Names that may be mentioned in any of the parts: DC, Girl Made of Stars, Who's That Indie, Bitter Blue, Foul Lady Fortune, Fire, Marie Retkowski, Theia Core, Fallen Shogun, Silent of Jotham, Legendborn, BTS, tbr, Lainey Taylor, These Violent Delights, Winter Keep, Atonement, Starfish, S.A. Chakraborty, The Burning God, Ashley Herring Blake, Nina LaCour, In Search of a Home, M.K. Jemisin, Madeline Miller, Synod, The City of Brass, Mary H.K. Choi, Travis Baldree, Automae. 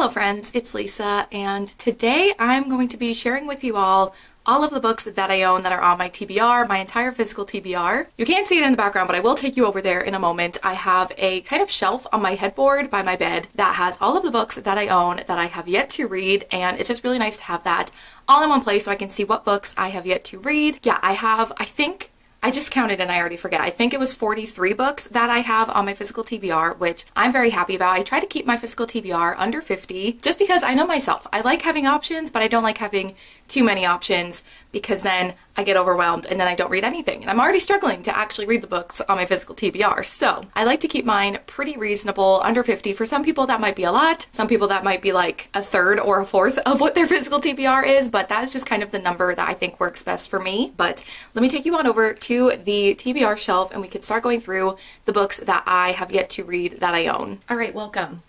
Hello friends, it's Lisa, and today I'm going to be sharing with you all of the books that I own that are on my TBR, my entire physical TBR. You can't see it in the background, but I will take you over there in a moment. I have a kind of shelf on my headboard by my bed that has all of the books that I own that I have yet to read, and it's just really nice to have that all in one place so I can see what books I have yet to read. Yeah, I just counted and I already forget. I think it was 43 books that I have on my physical TBR, which I'm very happy about. I try to keep my physical TBR under 50 just because I know myself. I like having options, but I don't like having too many options because then I get overwhelmed and then I don't read anything. And I'm already struggling to actually read the books on my physical TBR. So I like to keep mine pretty reasonable, under 50. For some people that might be a lot. Some people that might be like a third or a fourth of what their physical TBR is, but that is just kind of the number that I think works best for me. But let me take you on over to the TBR shelf and we can start going through the books that I have yet to read that I own. All right, welcome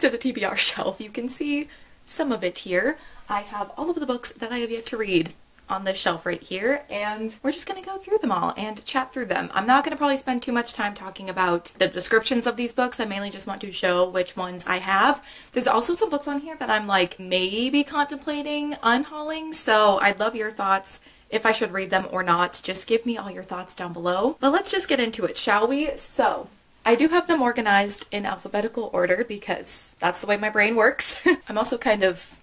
to the TBR shelf. You can see some of it here. I have all of the books that I have yet to read on this shelf right here, and we're just gonna go through them all and chat through them. I'm not gonna probably spend too much time talking about the descriptions of these books. I mainly just want to show which ones I have. There's also some books on here that I'm like maybe contemplating unhauling, so I'd love your thoughts if I should read them or not. Just give me all your thoughts down below. But let's just get into it, shall we? So I do have them organized in alphabetical order because that's the way my brain works. I'm also kind of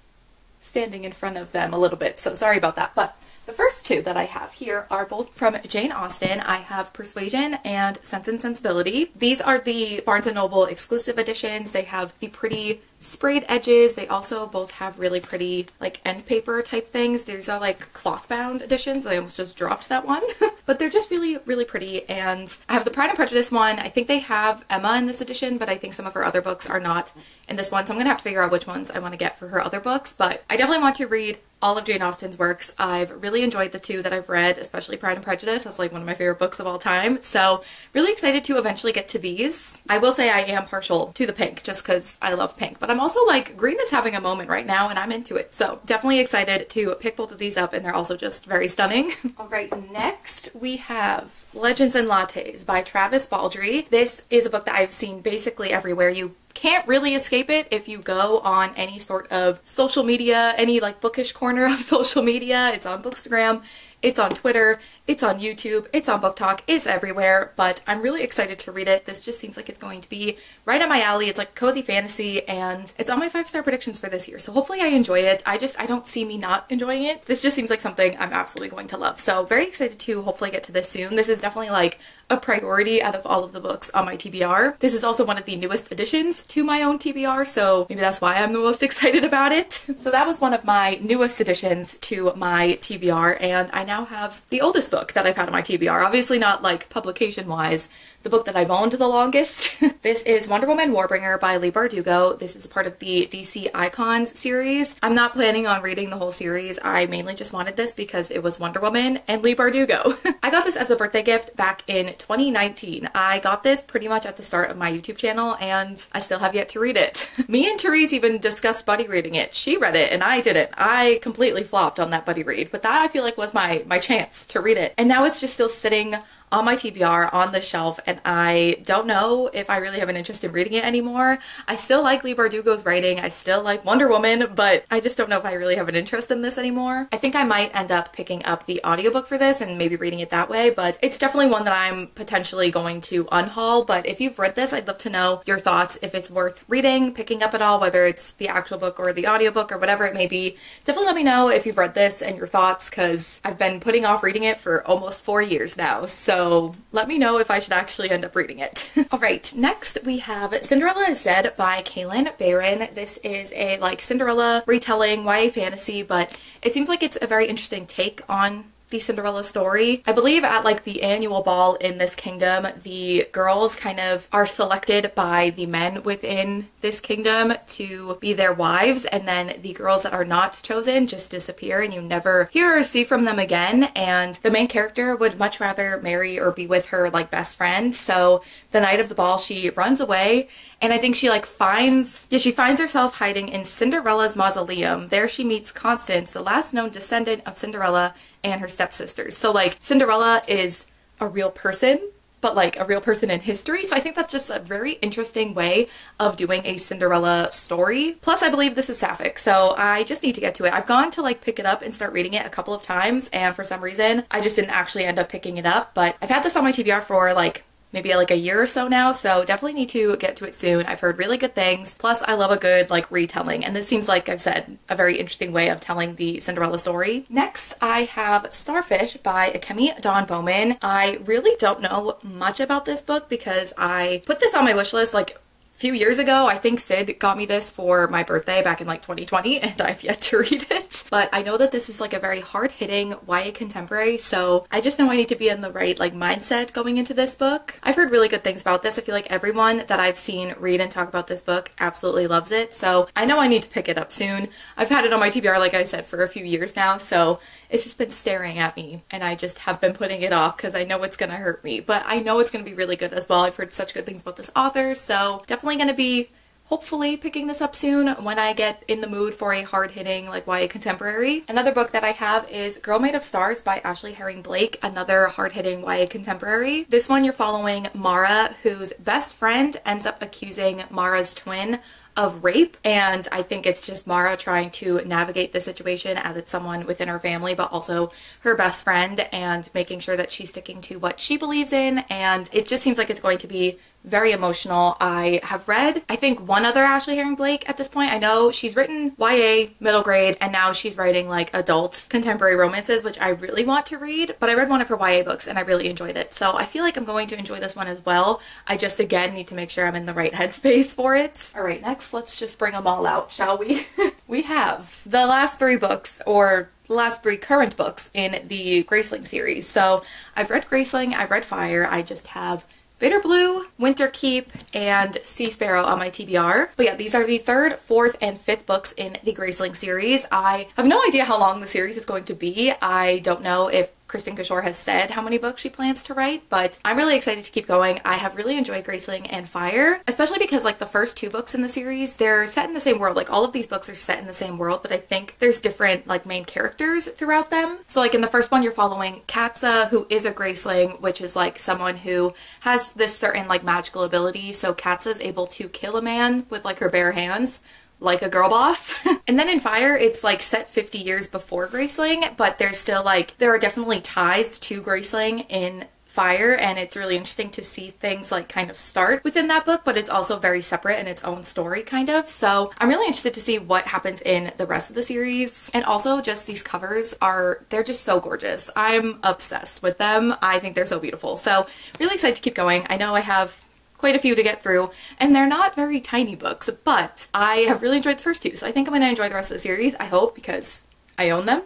standing in front of them a little bit, so sorry about that. But the first two that I have here are both from Jane Austen. I have Persuasion and Sense and Sensibility. These are the Barnes & Noble exclusive editions. They have the pretty sprayed edges. They also both have really pretty like end paper type things. These are like cloth bound editions. I almost just dropped that one. But they're just really, really pretty. And I have the Pride and Prejudice one. I think they have Emma in this edition, but I think some of her other books are not in this one. So I'm gonna have to figure out which ones I want to get for her other books. But I definitely want to read all of Jane Austen's works. I've really enjoyed the two that I've read, especially Pride and Prejudice. That's like one of my favorite books of all time. So really excited to eventually get to these. I will say I am partial to the pink just because I love pink, but I'm also like, green is having a moment right now and I'm into it. So definitely excited to pick both of these up, and they're also just very stunning. All right, next we have Legends and Lattes by Travis Baldree. This is a book that I've seen basically everywhere. You can't really escape it if you go on any sort of social media, any like bookish corner of social media. It's on Bookstagram, it's on Twitter, it's on YouTube, it's on Book Talk, it's everywhere, but I'm really excited to read it. This just seems like it's going to be right up my alley. It's like cozy fantasy, and it's on my 5-star predictions for this year, so hopefully I enjoy it. I don't see me not enjoying it. This just seems like something I'm absolutely going to love, so very excited to hopefully get to this soon. This is definitely like a priority out of all of the books on my TBR. This is also one of the newest additions to my own TBR, so maybe that's why I'm the most excited about it. So that was one of my newest additions to my TBR, and I now have the oldest book that I've had on my TBR. Obviously not like publication wise, the book that I've owned the longest. This is Wonder Woman Warbringer by Leigh Bardugo. This is a part of the DC Icons series. I'm not planning on reading the whole series. I mainly just wanted this because it was Wonder Woman and Leigh Bardugo. I got this as a birthday gift back in 2019. I got this pretty much at the start of my YouTube channel, and I still have yet to read it. Me and Therese even discussed buddy reading it. She read it and I didn't. I completely flopped on that buddy read, but that I feel like was my chance to read it. And now it's just still sitting on my TBR on the shelf, and I don't know if I really have an interest in reading it anymore. I still like Leigh Bardugo's writing, I still like Wonder Woman, but I just don't know if I really have an interest in this anymore. I think I might end up picking up the audiobook for this and maybe reading it that way, but it's definitely one that I'm potentially going to unhaul. But if you've read this, I'd love to know your thoughts, if it's worth reading, picking up at all, whether it's the actual book or the audiobook or whatever it may be. Definitely let me know if you've read this and your thoughts, because I've been putting off reading it for almost 4 years now, so let me know if I should actually end up reading it. All right, next we have Cinderella is Zed by Kaylin Barron. This is a like Cinderella retelling YA fantasy, but it seems like it's a very interesting take on the Cinderella story. I believe at like the annual ball in this kingdom, the girls kind of are selected by the men within this kingdom to be their wives, and then the girls that are not chosen just disappear and you never hear or see from them again, and the main character would much rather marry or be with her like best friend. So the night of the ball she runs away, and I think she like finds herself hiding in Cinderella's mausoleum. There she meets Constance, the last known descendant of Cinderella, and her stepsisters. So like Cinderella is a real person but like a real person in history. So I think that's just a very interesting way of doing a Cinderella story. Plus I believe this is sapphic, so I just need to get to it. I've gone to like pick it up and start reading it a couple of times, and for some reason I just didn't actually end up picking it up, but I've had this on my TBR for like maybe like a year or so now, so definitely need to get to it soon. I've heard really good things. Plus I love a good like retelling, and this seems like, I've said, a very interesting way of telling the Cinderella story. Next I have Starfish by Akemi Dawn Bowman. I really don't know much about this book because I put this on my wish list like few years ago. I think Sid got me this for my birthday back in like 2020, and I've yet to read it. But I know that this is like a very hard-hitting YA contemporary, so I just know I need to be in the right like mindset going into this book. I've heard really good things about this. I feel like everyone that I've seen read and talk about this book absolutely loves it, so I know I need to pick it up soon. I've had it on my TBR, like I said, for a few years now, so it's just been staring at me, and I just have been putting it off because I know it's gonna hurt me, but I know it's gonna be really good as well. I've heard such good things about this author, so definitely going to be hopefully picking this up soon when I get in the mood for a hard-hitting like YA contemporary. Another book that I have is Girl Made of Stars by Ashley Herring Blake, another hard-hitting YA contemporary. This one you're following Mara, whose best friend ends up accusing Mara's twin of rape, and I think it's just Mara trying to navigate the situation as it's someone within her family but also her best friend, and making sure that she's sticking to what she believes in, and it just seems like it's going to be very emotional. I have read, I think, one other Ashley Herring Blake at this point. I know she's written YA, middle grade, and now she's writing like adult contemporary romances, which I really want to read, but I read one of her YA books and I really enjoyed it, so I feel like I'm going to enjoy this one as well. I just again need to make sure I'm in the right headspace for it. Alright, next let's just bring them all out, shall we? We have the last three books, or the last three current books in the Graceling series. So I've read Graceling, I've read Fire, I just have Bitter Blue, Winter Keep, and Sea Sparrow on my TBR. But yeah, these are the third, fourth, and fifth books in the Graceling series. I have no idea how long the series is going to be. I don't know if Kristin Cashore has said how many books she plans to write, but I'm really excited to keep going. I have really enjoyed Graceling and Fire, especially because like the first two books in the series, they're set in the same world. Like all of these books are set in the same world, but I think there's different like main characters throughout them. So like in the first one, you're following Katza, who is a Graceling, which is like someone who has this certain like magical ability. So Katza is able to kill a man with like her bare hands, like a girl boss. And then in Fire, it's like set 50 years before Graceling, but there's still like, there are definitely ties to Graceling in Fire, and it's really interesting to see things like kind of start within that book, but it's also very separate in its own story kind of. So I'm really interested to see what happens in the rest of the series. And also just these covers are, they're just so gorgeous. I'm obsessed with them. I think they're so beautiful. So really excited to keep going. I know I have quite a few to get through, and they're not very tiny books, but I have really enjoyed the first two, so I think I'm gonna enjoy the rest of the series, I hope, because I own them.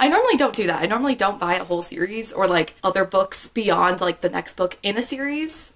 I normally don't do that. I normally don't buy a whole series or like other books beyond like the next book in a series.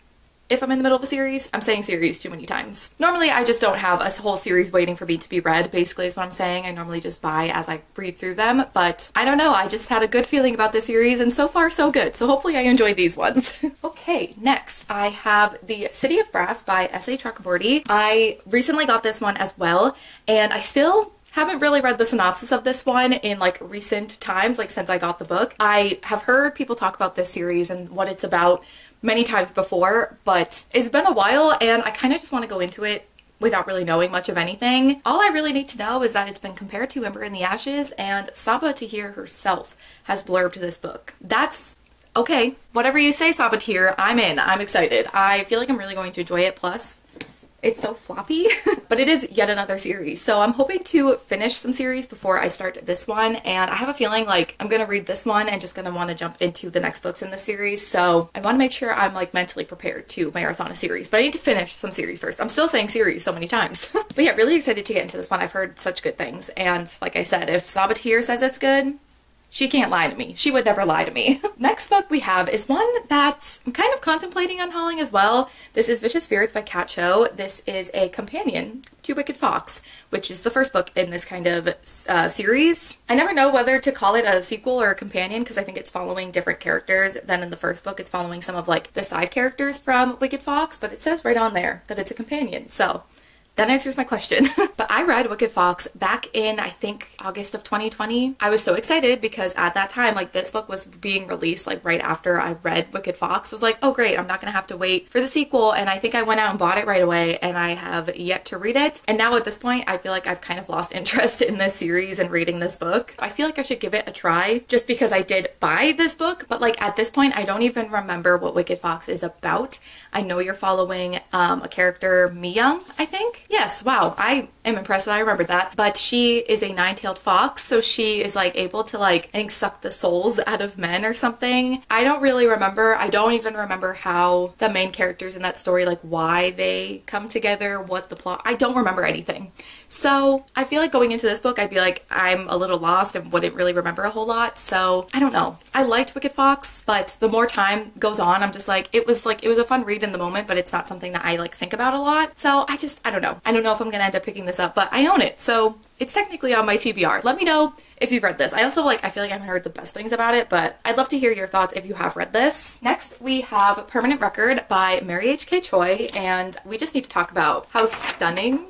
If I'm in the middle of a series, I'm saying series too many times. Normally I just don't have a whole series waiting for me to be read, basically is what I'm saying. I normally just buy as I read through them, but I don't know, I just had a good feeling about this series, and so far so good, so hopefully I enjoy these ones. Okay, next I have The City of Brass by S.A. Chakraborty. I recently got this one as well, and I still haven't really read the synopsis of this one in like recent times, like since I got the book. I have heard people talk about this series and what it's about many times before, but it's been a while and I kind of just want to go into it without really knowing much of anything. All I really need to know is that it's been compared to Ember in the Ashes, and Sabaa Tahir herself has blurbed this book. That's okay. Whatever you say, Sabaa Tahir, I'm in. I'm excited. I feel like I'm really going to enjoy it, plus it's so floppy, but it is yet another series. So I'm hoping to finish some series before I start this one, and I have a feeling like I'm gonna read this one and just gonna want to jump into the next books in the series. So I want to make sure I'm like mentally prepared to marathon a series, but I need to finish some series first. I'm still saying series so many times. But yeah, really excited to get into this one. I've heard such good things, and like I said, if Sabaa Tahir says it's good, she can't lie to me. She would never lie to me. Next book we have is one that I'm kind of contemplating on hauling as well. This is Vicious Spirits by Kat Cho. This is a companion to Wicked Fox, which is the first book in this kind of series. I never know whether to call it a sequel or a companion, because I think it's following different characters than in the first book. It's following some of like the side characters from Wicked Fox, but it says right on there that it's a companion. So That answers my question. But I read Wicked Fox back in, I think, August of 2020. I was so excited because at that time, like, this book was being released, like, right after I read Wicked Fox. I was like, oh great, I'm not gonna have to wait for the sequel. And I think I went out and bought it right away, and I have yet to read it. And now at this point, I feel like I've kind of lost interest in this series and reading this book. I feel like I should give it a try just because I did buy this book, but like at this point, I don't even remember what Wicked Fox is about. I know you're following a character, Mi-young, I think. Yes, wow, I am impressed that I remembered that. But she is a nine-tailed fox, so she is like able to like, I think, suck the souls out of men or something. I don't really remember. I don't even remember how the main characters in that story, like why they come together, what the plot, I don't remember anything. So I feel like going into this book, I'd be like, I'm a little lost and wouldn't really remember a whole lot. So I don't know. I liked Wicked Fox, but the more time goes on, I'm just like, it was a fun read in the moment, but it's not something that I like think about a lot. So I just, I don't know. I don't know if I'm gonna end up picking this up, but I own it, so it's technically on my TBR. Let me know if you've read this. I also like, I feel like I haven't heard the best things about it, but I'd love to hear your thoughts if you have read this. Next, we have Permanent Record by Mary H.K. Choi, and we just need to talk about how stunning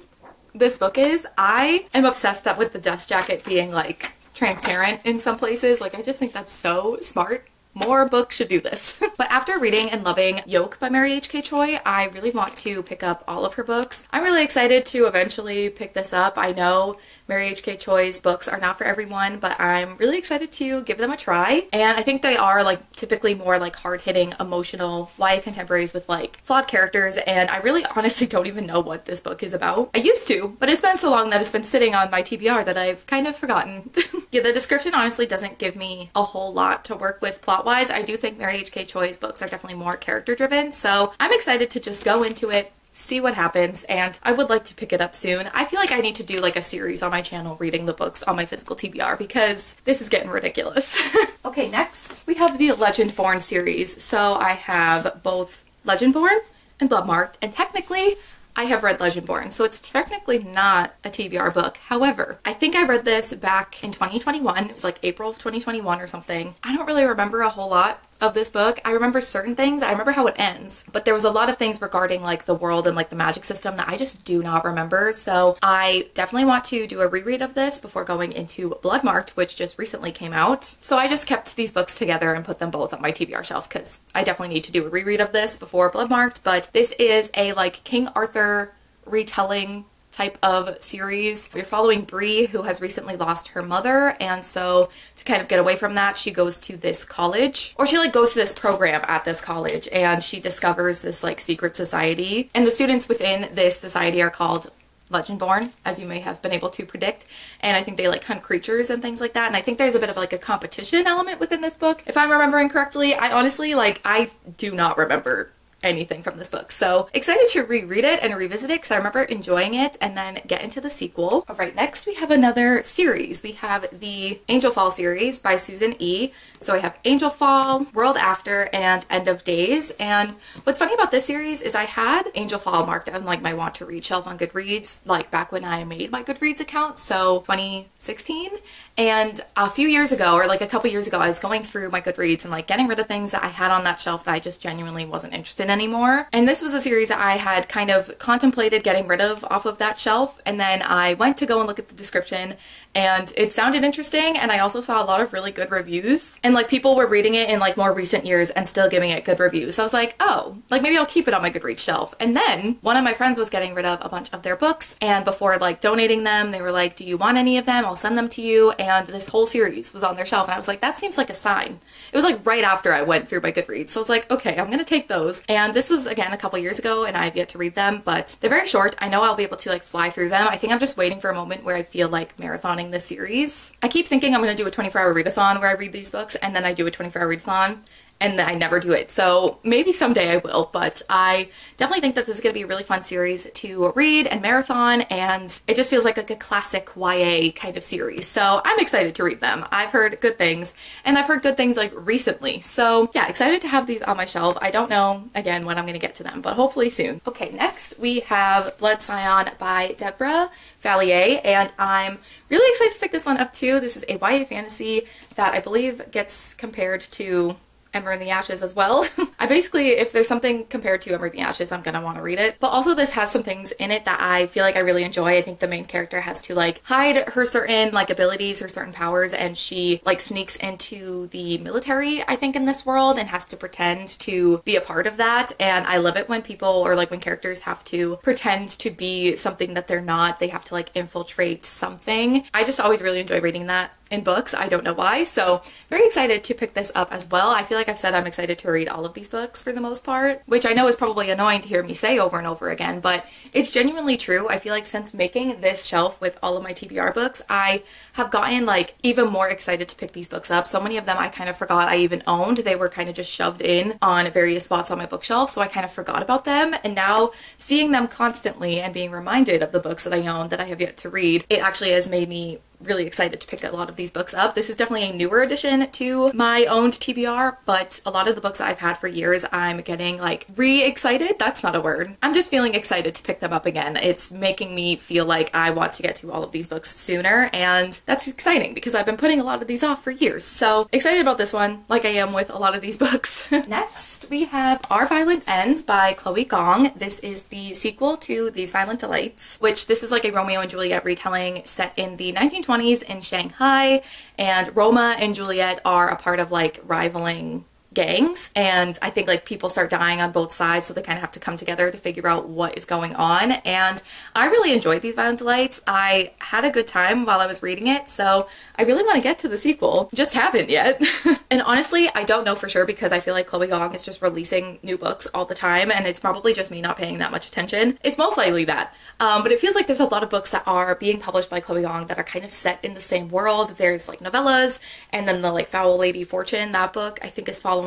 this book is. I am obsessed that with the dust jacket being like transparent in some places. Like I just think that's so smart. More books should do this. But after reading and loving Yoke by Mary H.K. Choi, I really want to pick up all of her books. I'm really excited to eventually pick this up. I know Mary H.K. Choi's books are not for everyone, but I'm really excited to give them a try. And I think they are like typically more like hard-hitting, emotional YA contemporaries with like flawed characters, and I really honestly don't even know what this book is about. I used to, but it's been so long that it's been sitting on my TBR that I've kind of forgotten. Yeah, the description honestly doesn't give me a whole lot to work with plot-wise. I do think Mary H.K. Choi's books are definitely more character-driven, so I'm excited to just go into it, see what happens, and I would like to pick it up soon. I feel like I need to do like a series on my channel reading the books on my physical TBR because this is getting ridiculous. Okay, next we have the Legendborn series. So I have both Legendborn and Bloodmarked, and technically I have read Legendborn, so it's technically not a TBR book. However, I think I read this back in 2021. It was like April of 2021 or something. I don't really remember a whole lot of this book. I remember certain things. I remember how it ends, but there was a lot of things regarding like the world and like the magic system that I just do not remember. So I definitely want to do a reread of this before going into Bloodmarked, which just recently came out. So I just kept these books together and put them both on my TBR shelf because I definitely need to do a reread of this before Bloodmarked. But this is a like King Arthur retelling type of series. We're following Bree, who has recently lost her mother, and so to kind of get away from that, she goes to this college, or she like goes to this program at this college, and she discovers this like secret society, and the students within this society are called Legendborn, as you may have been able to predict, and I think they like hunt creatures and things like that, and I think there's a bit of like a competition element within this book. If I'm remembering correctly, I honestly like, I do not remember anything from this book. So excited to reread it and revisit it because I remember enjoying it, and then get into the sequel. All right, next we have another series. We have the Angelfall series by Susan E. So I have Angelfall, World After, and End of Days. And what's funny about this series is I had Angelfall marked on like my want to read shelf on Goodreads, like back when I made my Goodreads account, so 2016. And a few years ago, or like a couple years ago, I was going through my Goodreads and like getting rid of things that I had on that shelf that I just genuinely wasn't interested in anymore. And this was a series that I had kind of contemplated getting rid of off of that shelf, and then I went to go and look at the description, and it sounded interesting, and I also saw a lot of really good reviews, and like people were reading it in like more recent years and still giving it good reviews. So I was like, oh, like maybe I'll keep it on my Goodreads shelf. And then one of my friends was getting rid of a bunch of their books, and before like donating them, they were like, do you want any of them? I'll send them to you. And this whole series was on their shelf, and I was like, that seems like a sign. It was like right after I went through my Goodreads, so I was like, okay, I'm gonna take those. And this was again a couple years ago, and I've yet to read them, but they're very short. I know I'll be able to like fly through them. I think I'm just waiting for a moment where I feel like marathoning this series. I keep thinking I'm gonna do a 24-hour readathon where I read these books, and then I do a 24-hour readathon, and then I never do it. So maybe someday I will, but I definitely think that this is gonna be a really fun series to read and marathon, and it just feels like a classic YA kind of series. So I'm excited to read them. I've heard good things, and I've heard good things like recently. So yeah, excited to have these on my shelf. I don't know, again, when I'm gonna get to them, but hopefully soon. Okay, next we have Blood Scion by Deborah Vallier, and I'm really excited to pick this one up too. This is a YA fantasy that I believe gets compared to, Ember in the Ashes as well. I basically, if there's something compared to Ember in the Ashes, I'm gonna want to read it. But also this has some things in it that I feel like I really enjoy. I think the main character has to like hide her certain like abilities, her certain powers, and she like sneaks into the military, I think, in this world and has to pretend to be a part of that. And I love it when people, or like when characters have to pretend to be something that they're not. They have to like infiltrate something. I just always really enjoy reading that in books. I don't know why, so very excited to pick this up as well. I feel like I've said I'm excited to read all of these books for the most part, which I know is probably annoying to hear me say over and over again, but it's genuinely true. I feel like since making this shelf with all of my TBR books, I have gotten like even more excited to pick these books up. So many of them I kind of forgot I even owned. They were kind of just shoved in on various spots on my bookshelf, so I kind of forgot about them, and now seeing them constantly and being reminded of the books that I own that I have yet to read, it actually has made me really excited to pick a lot of these books up. This is definitely a newer addition to my owned TBR, but a lot of the books that I've had for years, I'm getting like re-excited. That's not a word. I'm just feeling excited to pick them up again. It's making me feel like I want to get to all of these books sooner, and that's exciting because I've been putting a lot of these off for years. So excited about this one, like I am with a lot of these books. Next, we have Our Violent Ends by Chloe Gong. This is the sequel to These Violent Delights, which this is like a Romeo and Juliet retelling set in the 1920s in Shanghai, and Roma and Juliet are a part of like rivaling gangs, and I think like people start dying on both sides, so they kind of have to come together to figure out what is going on. And I really enjoyed These Violent Delights. I had a good time while I was reading it, so I really want to get to the sequel, just haven't yet. And honestly, I don't know for sure because I feel like Chloe Gong is just releasing new books all the time, and it's probably just me not paying that much attention. It's most likely that, but it feels like there's a lot of books that are being published by Chloe Gong that are kind of set in the same world. There's like novellas, and then the like Foul Lady Fortune, that book I think is following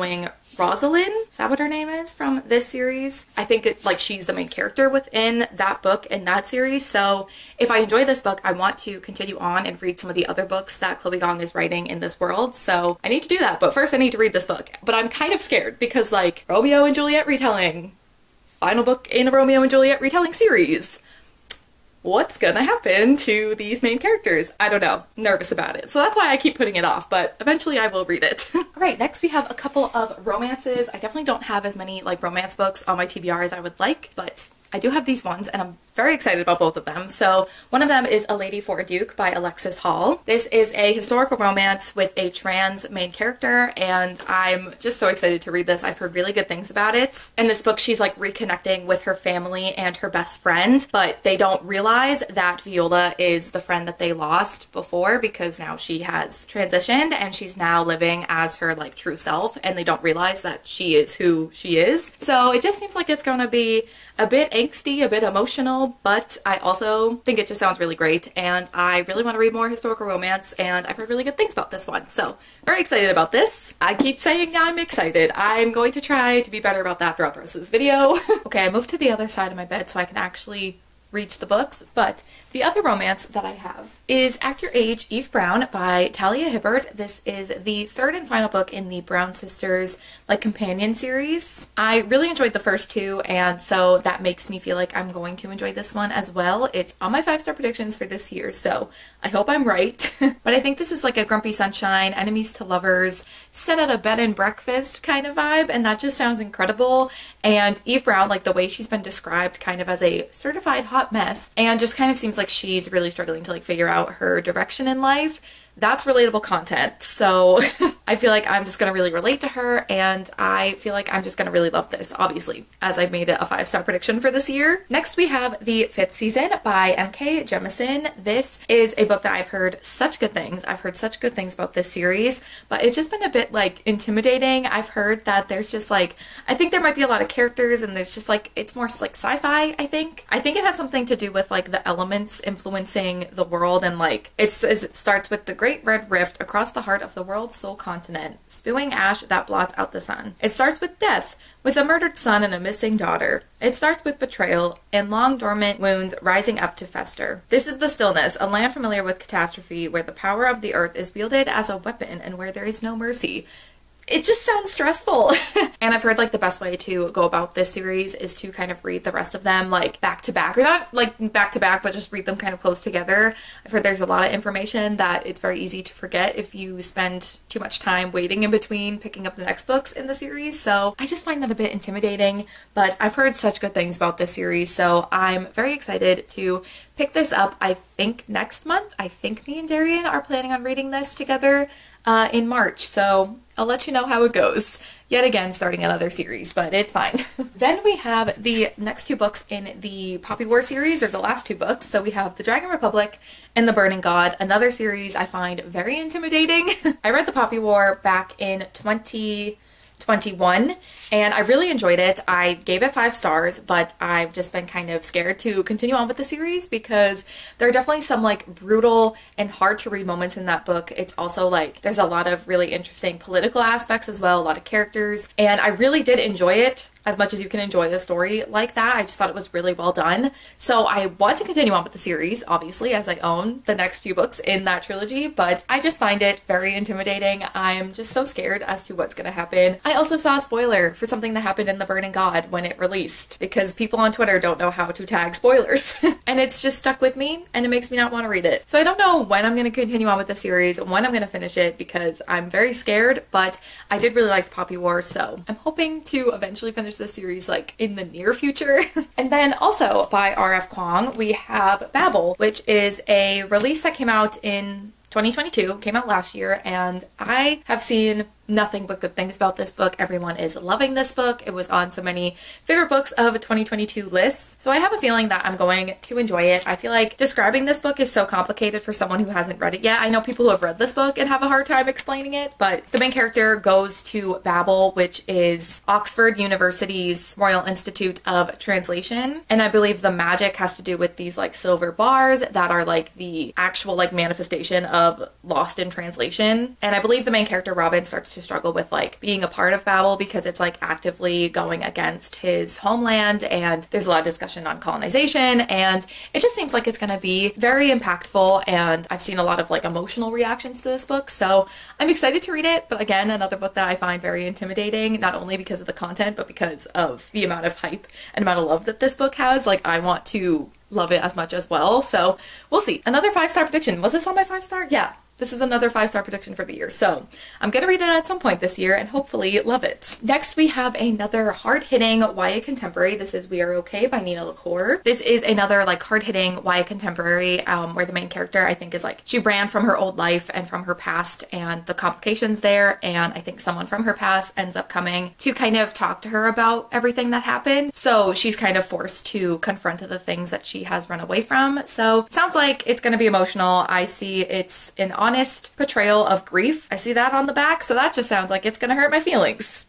Rosalind, is that what her name is, from this series? I think it's like she's the main character within that book in that series. So if I enjoy this book, I want to continue on and read some of the other books that Chloe Gong is writing in this world. So I need to do that, but first I need to read this book. But I'm kind of scared because like Romeo and Juliet retelling, final book in a Romeo and Juliet retelling series. What's gonna happen to these main characters? I don't know. Nervous about it. So that's why I keep putting it off, but eventually I will read it. Alright, next we have a couple of romances. I definitely don't have as many like romance books on my TBR as I would like, but I do have these ones, and I'm very excited about both of them. So one of them is A Lady for a Duke by Alexis Hall. This is a historical romance with a trans main character, and I'm just so excited to read this. I've heard really good things about it. In this book, she's like reconnecting with her family and her best friend, but they don't realize that Viola is the friend that they lost before, because now she has transitioned and she's now living as her like true self, and they don't realize that she is who she is. So it just seems like it's gonna be a bit angsty, a bit emotional, but I also think it just sounds really great, and I really want to read more historical romance, and I've heard really good things about this one, so very excited about this. I keep saying I'm excited. I'm going to try to be better about that throughout the rest of this video. Okay, I moved to the other side of my bed so I can actually reach the books, but the other romance that I have is Act Your Age, Eve Brown by Talia Hibbert. This is the third and final book in the Brown Sisters like companion series. I really enjoyed the first two, and so that makes me feel like I'm going to enjoy this one as well. It's on my 5-star predictions for this year, so I hope I'm right. But I think this is like a Grumpy Sunshine, enemies to lovers, set at a bed and breakfast kind of vibe, and that just sounds incredible. And Eve Brown, like the way she's been described kind of as a certified hot mess, and just kind of seems like she's really struggling to like figure out her direction in life. That's relatable content, so I feel like I'm just gonna really relate to her, and I feel like I'm just gonna really love this, obviously, as I've made it a 5-star prediction for this year. Next we have The Fifth Season by M.K. Jemisin. This is a book that I've heard such good things. I've heard such good things about this series, but it's just been a bit like intimidating. I've heard that there's just like, I think there might be a lot of characters, and there's just like, it's more like sci-fi, I think. I think it has something to do with like the elements influencing the world, and like it starts with the Great Red Rift across the heart of the world's sole continent, spewing ash that blots out the sun. It starts with death, with a murdered son and a missing daughter. It starts with betrayal and long dormant wounds rising up to fester. This is the stillness, a land familiar with catastrophe, where the power of the earth is wielded as a weapon and where there is no mercy. it just sounds stressful. And I've heard like the best way to go about this series is to kind of read the rest of them like back to back, or not like back to back, but just read them kind of close together. I've heard there's a lot of information that it's very easy to forget if you spend too much time waiting in between picking up the next books in the series. So I just find that a bit intimidating, but I've heard such good things about this series, so I'm very excited to pick this up. I think next month. I think me and Darian are planning on reading this together in March, so I'll let you know how it goes. Yet again, starting another series, but it's fine. Then we have the next two books in the Poppy War series, or the last two books. So we have The Dragon Republic and The Burning God, another series I find very intimidating. I read The Poppy War back in 2021, and I really enjoyed it. I gave it 5 stars, but I've just been kind of scared to continue on with the series because there are definitely some like brutal and hard to read moments in that book. It's also like there's a lot of really interesting political aspects as well, a lot of characters, and I really did enjoy it. As much as you can enjoy a story like that, I just thought it was really well done. So I want to continue on with the series, obviously, as I own the next few books in that trilogy, but I just find it very intimidating. I'm just so scared as to what's gonna happen. I also saw a spoiler for something that happened in The Burning God when it released, because people on Twitter don't know how to tag spoilers. And it's just stuck with me, and it makes me not want to read it. So I don't know when I'm gonna continue on with the series, when I'm gonna finish it, because I'm very scared, but I did really like The Poppy War, so I'm hoping to eventually finish the series like in the near future. And then also by R.F. Kuang we have Babel, which is a release that came out in 2022, came out last year, and I have seen nothing but good things about this book. Everyone is loving this book. It was on so many favorite books of 2022 lists, so I have a feeling that I'm going to enjoy it. I feel like describing this book is so complicated for someone who hasn't read it yet. I know people who have read this book and have a hard time explaining it, but the main character goes to Babel, which is Oxford University's Royal Institute of Translation, and I believe the magic has to do with these like silver bars that are like the actual like manifestation of lost in translation. And I believe the main character Robin starts to struggle with like being a part of Babel because it's like actively going against his homeland, and there's a lot of discussion on colonization, and it just seems like it's gonna be very impactful, and I've seen a lot of like emotional reactions to this book, so I'm excited to read it. But again, another book that I find very intimidating, not only because of the content but because of the amount of hype and amount of love that this book has. Like I want to love it as much as well, so we'll see. Another 5-star prediction. Was this on my 5-star? Yeah. This is another 5-star prediction for the year, so I'm gonna read it at some point this year and hopefully love it. Next, we have another hard-hitting YA contemporary. This is We Are Okay by Nina LaCour. This is another like hard-hitting YA contemporary where the main character, I think, is like she ran from her old life and from her past and the complications there, and I think someone from her past ends up coming to kind of talk to her about everything that happened. So she's kind of forced to confront the things that she has run away from. So sounds like it's gonna be emotional. I see it's an honest portrayal of grief. I see that on the back, so that just sounds like it's gonna hurt my feelings.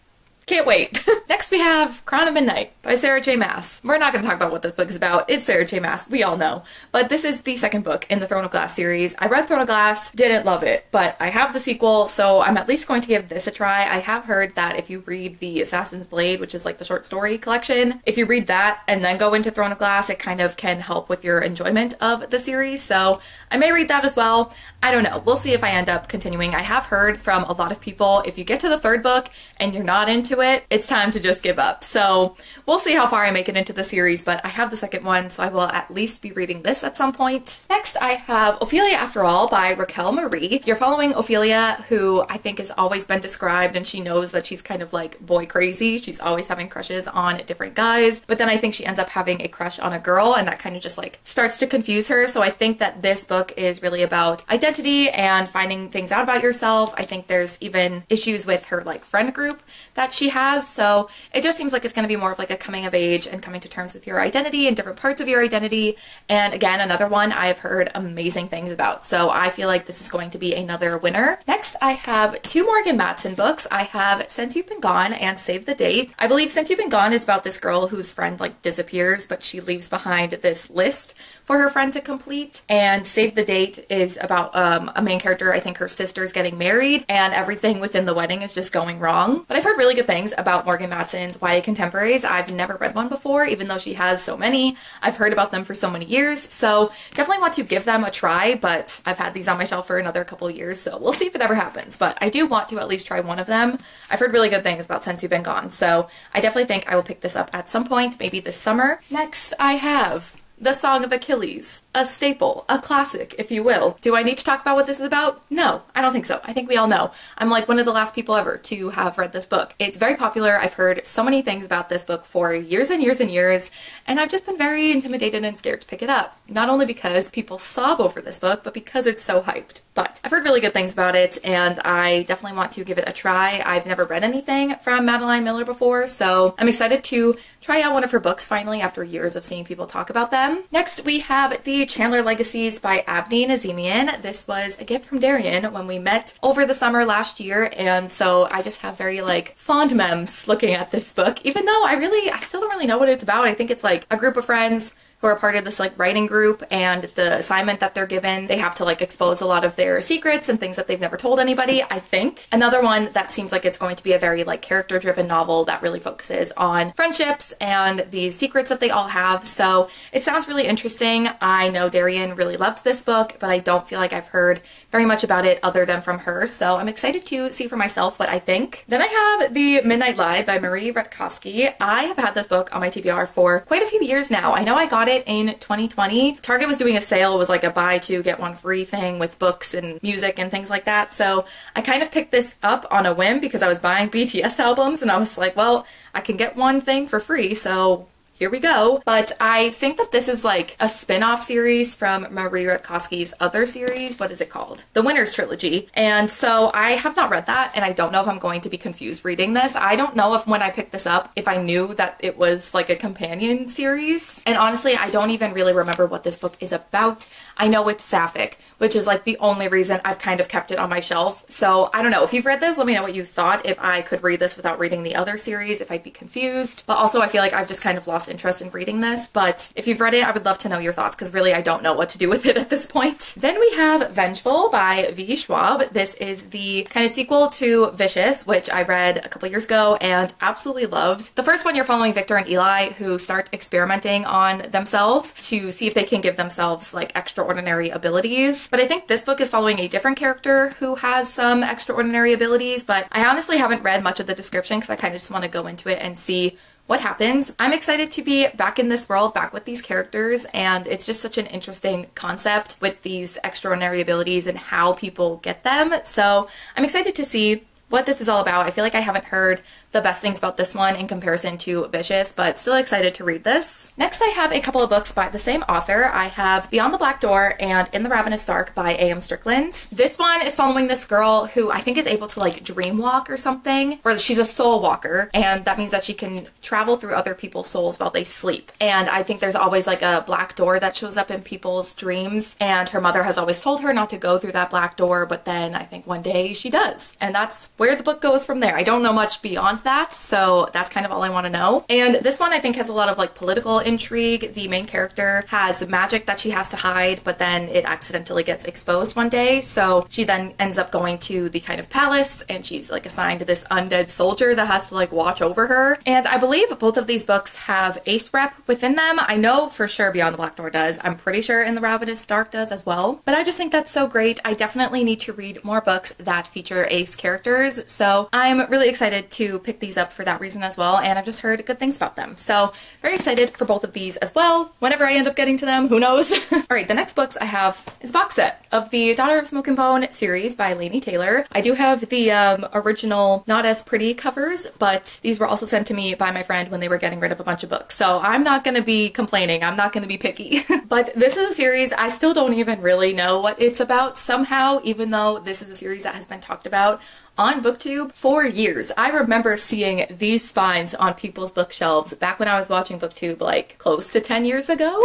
Can't wait. Next we have Crown of Midnight by Sarah J. Maas. We're not going to talk about what this book is about. It's Sarah J. Maas. We all know. But this is the second book in the Throne of Glass series. I read Throne of Glass, didn't love it, but I have the sequel, so I'm at least going to give this a try. I have heard that if you read the Assassin's Blade, which is like the short story collection, if you read that and then go into Throne of Glass, it kind of can help with your enjoyment of the series, so I may read that as well. I don't know. We'll see if I end up continuing. I have heard from a lot of people, if you get to the third book and you're not into it, it's time to just give up. So we'll see how far I make it into the series, but I have the second one, so I will at least be reading this at some point. Next I have Ophelia After All by Raquel Marie. You're following Ophelia, who I think has always been described, and she knows that she's kind of like boy crazy. She's always having crushes on different guys, but then I think she ends up having a crush on a girl, and that kind of just like starts to confuse her. So I think that this book is really about identity and finding things out about yourself. I think there's even issues with her like friend group that she has, so it just seems like it's going to be more of like a coming of age and coming to terms with your identity and different parts of your identity. And again, another one I've heard amazing things about, so I feel like this is going to be another winner. Next I have two Morgan Madsen books. I have Since You've Been Gone and Save the Date. I believe Since You've Been Gone is about this girl whose friend like disappears, but she leaves behind this list for her friend to complete, and Save the Date is about a main character, I think her sister's getting married, and everything within the wedding is just going wrong. But I've heard really good things about Morgan Madsen's YA contemporaries. I've never read one before, even though she has so many. I've heard about them for so many years, so definitely want to give them a try, but I've had these on my shelf for another couple years, so we'll see if it ever happens. But I do want to at least try one of them. I've heard really good things about Since You've Been Gone, so I definitely think I will pick this up at some point, maybe this summer. Next, I have The Song of Achilles, a staple, a classic, if you will. Do I need to talk about what this is about? No, I don't think so. I think we all know. I'm like one of the last people ever to have read this book. It's very popular. I've heard so many things about this book for years and years and years, and I've just been very intimidated and scared to pick it up. Not only because people sob over this book, but because it's so hyped. But I've heard really good things about it, and I definitely want to give it a try. I've never read anything from Madeline Miller before, so I'm excited to try out one of her books finally after years of seeing people talk about them. Next, we have The Chandler Legacies by Avni Nazemian. This was a gift from Darian when we met over the summer last year, and so I just have very, like, fond memes looking at this book, even though I still don't really know what it's about. I think it's, like, a group of friends who are part of this like writing group, and the assignment that they're given, they have to like expose a lot of their secrets and things that they've never told anybody, I think. Another one that seems like it's going to be a very like character driven novel that really focuses on friendships and these secrets that they all have. So it sounds really interesting. I know Darian really loved this book, but I don't feel like I've heard very much about it other than from her. So I'm excited to see for myself what I think. Then I have The Midnight Lie by Marie Retkowski. I have had this book on my TBR for quite a few years now. I know I got it in 2020. Target was doing a sale. It was like a buy two get one free thing with books and music and things like that, so I kind of picked this up on a whim because I was buying BTS albums and I was like, well, I can get one thing for free, so here we go. But I think that this is like a spin-off series from Marie Retkowski's other series. What is it called? The Winter's Trilogy. And so I have not read that, and I don't know if I'm going to be confused reading this. I don't know if when I picked this up, if I knew that it was like a companion series. And honestly, I don't even really remember what this book is about. I know it's sapphic, which is like the only reason I've kind of kept it on my shelf. So I don't know. If you've read this, let me know what you thought. If I could read this without reading the other series, if I'd be confused. But also I feel like I've just kind of lost interest in reading this, but if you've read it, I would love to know your thoughts, because really I don't know what to do with it at this point. Then we have Vengeful by V. Schwab. This is the kind of sequel to Vicious, which I read a couple years ago and absolutely loved. The first one, you're following Victor and Eli, who start experimenting on themselves to see if they can give themselves like extraordinary abilities. But I think this book is following a different character who has some extraordinary abilities, but I honestly haven't read much of the description because I kind of just want to go into it and see what happens. I'm excited to be back in this world, back with these characters, and it's just such an interesting concept with these extraordinary abilities and how people get them. So I'm excited to see what this is all about. I feel like I haven't heard the best things about this one in comparison to Vicious, but still excited to read this. Next, I have a couple of books by the same author. I have Beyond the Black Door and In the Ravenous Dark by A.M. Strickland. This one is following this girl who I think is able to like dream walk or something, or she's a soul walker, and that means that she can travel through other people's souls while they sleep. And I think there's always like a black door that shows up in people's dreams, and her mother has always told her not to go through that black door, but then I think one day she does. And that's where the book goes from there. I don't know much beyond that, so that's kind of all I want to know. And this one I think has a lot of like political intrigue. The main character has magic that she has to hide, but then it accidentally gets exposed one day, so she then ends up going to the kind of palace, and she's like assigned this undead soldier that has to like watch over her. And I believe both of these books have ace rep within them. I know for sure Beyond the Black Door does. I'm pretty sure In the Ravenous Dark does as well, but I just think that's so great. I definitely need to read more books that feature ace characters, so I'm really excited to pick these up for that reason as well, and I've just heard good things about them. So very excited for both of these as well. Whenever I end up getting to them, who knows? All right, the next books I have is a box set of the Daughter of Smoke and Bone series by Lainey Taylor. I do have the original not as pretty covers, but these were also sent to me by my friend when they were getting rid of a bunch of books. So I'm not going to be complaining. I'm not going to be picky. But this is a series I still don't even really know what it's about somehow, even though this is a series that has been talked about on BookTube for years. I remember seeing these spines on people's bookshelves back when I was watching BookTube like close to 10 years ago,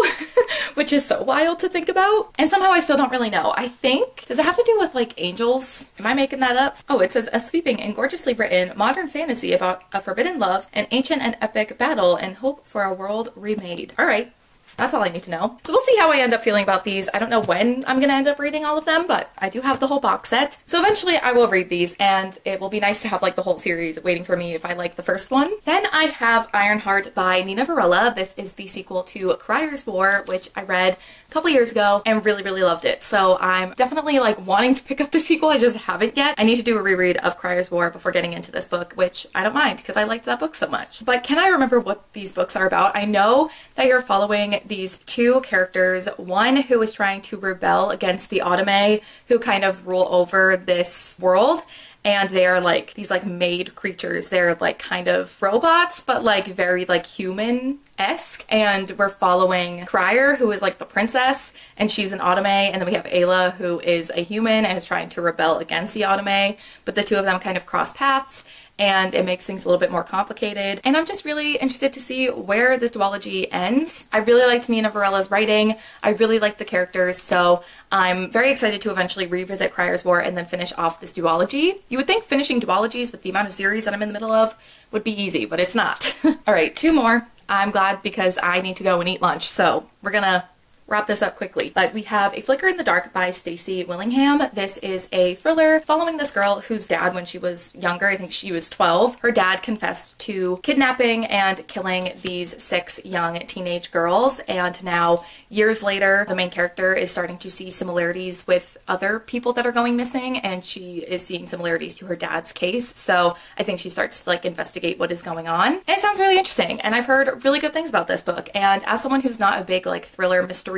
which is so wild to think about. And somehow I still don't really know. I think, does it have to do with like angels? Am I making that up? Oh, it says a sweeping and gorgeously written modern fantasy about a forbidden love, an ancient and epic battle, and hope for a world remade. All right. that's all I need to know. So we'll see how I end up feeling about these. I don't know when I'm gonna end up reading all of them, but I do have the whole box set. So eventually I will read these, and it will be nice to have like the whole series waiting for me if I like the first one. Then I have Ironheart by Nina Varela. This is the sequel to Crier's War, which I read a couple years ago and really loved it. So I'm definitely like wanting to pick up the sequel, I just haven't yet. I need to do a reread of Crier's War before getting into this book, which I don't mind because I liked that book so much. But can I remember what these books are about? I know that you're following these two characters, one who is trying to rebel against the Automae, who kind of rule over this world, and they are like these like made creatures. They're like kind of robots, but like very like human-esque. And we're following Crier, who is like the princess, and she's an Automae. And then we have Ayla, who is a human and is trying to rebel against the Automae. But the two of them kind of cross paths, and it makes things a little bit more complicated. And I'm just really interested to see where this duology ends. I really liked Nina Varela's writing. I really liked the characters, so I'm very excited to eventually revisit Crier's War and then finish off this duology. You would think finishing duologies with the amount of series that I'm in the middle of would be easy, but it's not. All right, two more. I'm glad because I need to go and eat lunch, so we're gonna wrap this up quickly. But we have A Flicker in the Dark by Stacey Willingham. This is a thriller following this girl whose dad, when she was younger, I think she was 12, her dad confessed to kidnapping and killing these 6 young teenage girls. And now, years later, the main character is starting to see similarities with other people that are going missing, and she is seeing similarities to her dad's case. So I think she starts to like investigate what is going on. And it sounds really interesting, and I've heard really good things about this book. And as someone who's not a big like thriller mystery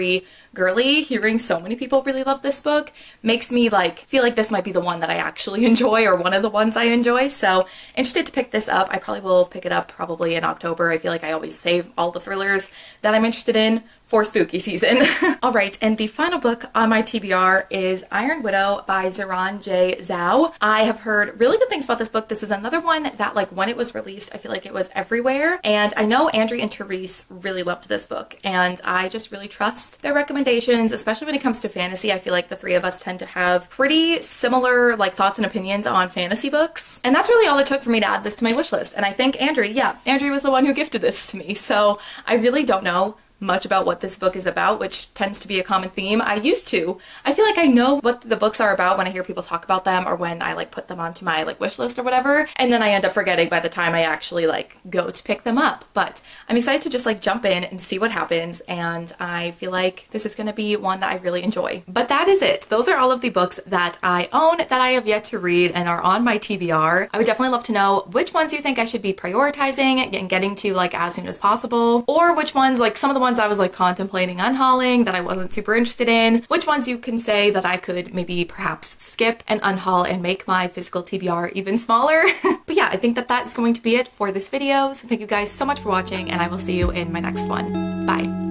girly, hearing so many people really love this book makes me like feel like this might be the one that I actually enjoy, or one of the ones I enjoy. So interested to pick this up. I probably will pick it up probably in October. I feel like I always save all the thrillers that I'm interested in for spooky season. All right, and the final book on my TBR is Iron Widow by Zoran J. Zhao. I have heard really good things about this book. This is another one that like when it was released, I feel like it was everywhere. And I know Andrea and Therese really loved this book, and I just really trust their recommendations, especially when it comes to fantasy. I feel like the three of us tend to have pretty similar like thoughts and opinions on fantasy books. And that's really all it took for me to add this to my wish list. And I think Andrea was the one who gifted this to me. So I really don't know much about what this book is about, which tends to be a common theme. I feel like I know what the books are about when I hear people talk about them, or when I like put them onto my like wish list or whatever, and then I end up forgetting by the time I actually like go to pick them up. But I'm excited to just like jump in and see what happens, and I feel like this is gonna be one that I really enjoy. But that is it. Those are all of the books that I own that I have yet to read and are on my TBR. I would definitely love to know which ones you think I should be prioritizing and getting to like as soon as possible, or which ones, like some of the ones I was like contemplating unhauling that I wasn't super interested in, which ones you can say that I could maybe perhaps skip and unhaul and make my physical TBR even smaller. But yeah, I think that that's going to be it for this video. So thank you guys so much for watching, and I will see you in my next one. Bye.